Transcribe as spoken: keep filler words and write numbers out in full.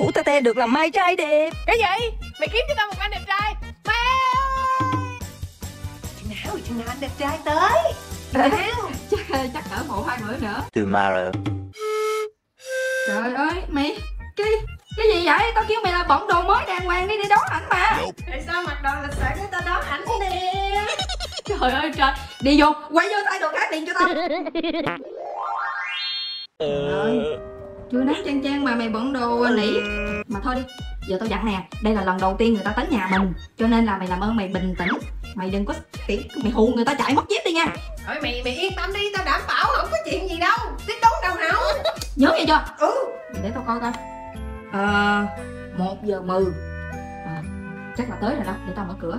thủ ta te được làm mai trai đẹp. Cái gì? Mày kiếm cho tao một anh đẹp trai. Mau! Chừng nào, chừng nào anh đẹp trai tới? Nào. Chắc, chắc ở một hai bữa nữa. Từ mà rồi. Trời ơi, mày cái cái gì vậy? Tao kêu mày là bận đồ mới đàng hoàng đi đi đón ảnh mà. Tại sao mặc đồ lịch sự để tao đón ảnh nè? Trời ơi trời, đi vô, quay vô tay đồ khác điện cho tao. Trời chưa nắng trang trang mà mày bận đồ nỉ. Mà thôi đi, giờ tao dặn nè, đây là lần đầu tiên người ta tới nhà mình, cho nên là mày làm ơn mày bình tĩnh, mày đừng có kiểu mày hù người ta chạy mất dép đi nha. Thôi mày mày yên tâm đi, tao đảm bảo không có chuyện gì đâu, tiếp đúng đâu hảo. Nhớ vậy chưa? Ừ. Để tao coi coi. Ờ, à, một giờ mười. À, chắc là tới rồi đó, để tao mở cửa.